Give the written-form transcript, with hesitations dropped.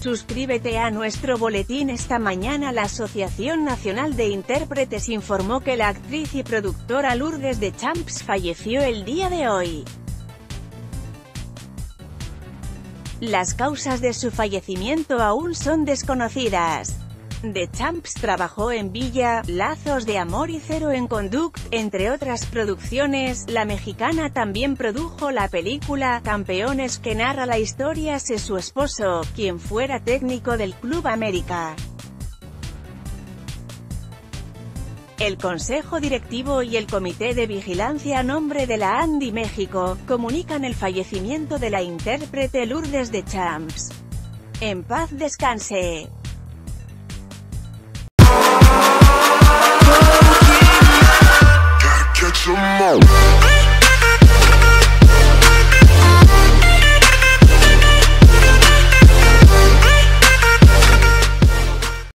Suscríbete a nuestro boletín. Esta mañana la Asociación Nacional de Intérpretes informó que la actriz y productora Lourdes Deschamps falleció el día de hoy. Las causas de su fallecimiento aún son desconocidas. Deschamps trabajó en Villa, Lazos de Amor y Cero en Conduct, entre otras producciones. La mexicana también produjo la película Campeones, que narra la historia de su esposo, quien fuera técnico del Club América. El Consejo Directivo y el Comité de Vigilancia a nombre de la ANDI México comunican el fallecimiento de la intérprete Lourdes Deschamps. En paz descanse.